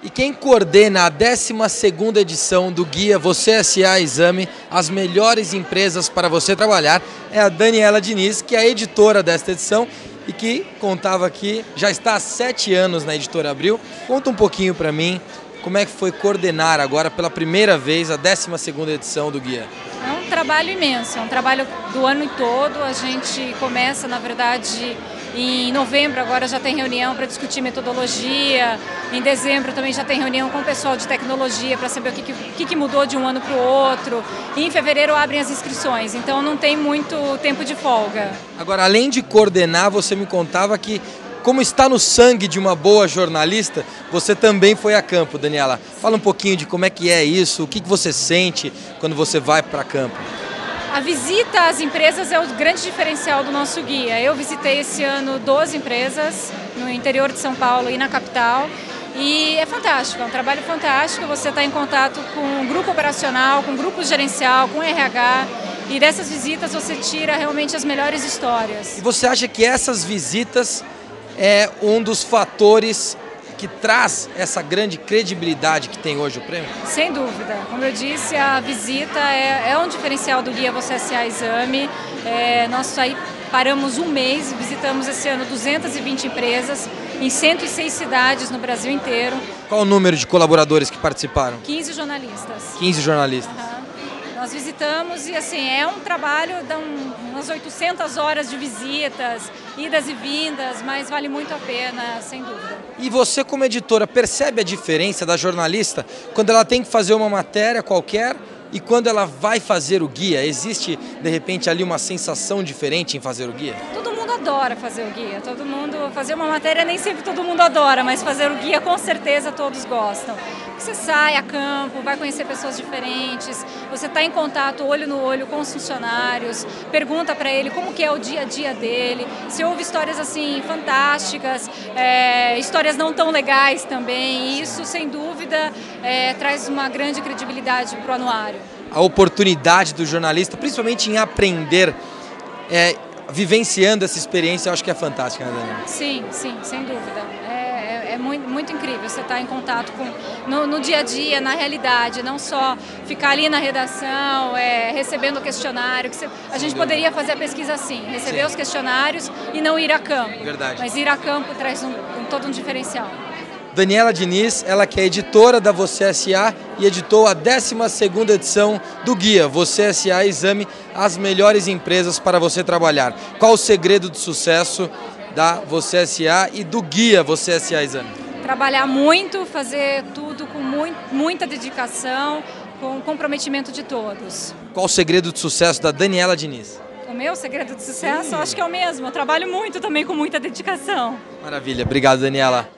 E quem coordena a 12ª edição do guia Você S.A. Exame, as melhores empresas para você trabalhar, é a Daniela Diniz, que é a editora desta edição e que contava aqui, já está há 7 anos na Editora Abril. Conta um pouquinho para mim como é que foi coordenar agora pela primeira vez a 12ª edição do guia. É um trabalho imenso, é um trabalho do ano todo. A gente começa, na verdade, em novembro agora já tem reunião para discutir metodologia, em dezembro também já tem reunião com o pessoal de tecnologia para saber o que mudou de um ano para o outro, e em fevereiro abrem as inscrições, então não tem muito tempo de folga. Agora, além de coordenar, você me contava que, como está no sangue de uma boa jornalista, você também foi a campo, Daniela. Fala um pouquinho de como é que é isso, o que você sente quando você vai para campo. A visita às empresas é o grande diferencial do nosso guia. Eu visitei esse ano 12 empresas no interior de São Paulo e na capital, e é fantástico, é um trabalho fantástico. Você está em contato com o grupo operacional, com o grupo gerencial, com o RH, e dessas visitas você tira realmente as melhores histórias. E você acha que essas visitas é um dos fatores que traz essa grande credibilidade que tem hoje o prêmio? Sem dúvida. Como eu disse, a visita é um diferencial do guia Você S.A. Exame. Nós aí paramos um mês, visitamos esse ano 220 empresas em 106 cidades no Brasil inteiro. Qual o número de colaboradores que participaram? 15 jornalistas. 15 jornalistas. Uhum. Nós visitamos e, assim, é um trabalho, dá umas 800 horas de visitas, idas e vindas, mas vale muito a pena, sem dúvida. E você, como editora, percebe a diferença da jornalista quando ela tem que fazer uma matéria qualquer e quando ela vai fazer o guia? Existe, de repente, ali uma sensação diferente em fazer o guia? Todo mundo adora fazer o guia. Todo mundo fazer uma matéria, nem sempre todo mundo adora, mas fazer o guia, com certeza, todos gostam. Você sai a campo, vai conhecer pessoas diferentes, você está em contato olho no olho com os funcionários, pergunta para ele como que é o dia a dia dele, você ouve histórias assim fantásticas, histórias não tão legais também, e isso, sem dúvida, traz uma grande credibilidade para o anuário. A oportunidade do jornalista, principalmente em aprender, vivenciando essa experiência, eu acho que é fantástica, né, Daniela? Sim, sim, sem dúvida. É muito, muito incrível você estar em contato com, no dia a dia, na realidade, não só ficar ali na redação, recebendo questionário. A gente poderia fazer a pesquisa assim, receber os questionários e não ir a campo. Verdade. Mas ir a campo traz todo um diferencial. Daniela Diniz, ela que é editora da Você S.A. e editou a 12ª edição do guia Você S.A. Exame, as melhores empresas para você trabalhar. Qual o segredo do sucesso da Você S.A. e do guia Você S.A. Exame? Trabalhar muito, fazer tudo com muita dedicação, com comprometimento de todos. Qual o segredo de sucesso da Daniela Diniz? O meu segredo de sucesso, acho que é o mesmo. Eu trabalho muito também, com muita dedicação. Maravilha, obrigado, Daniela.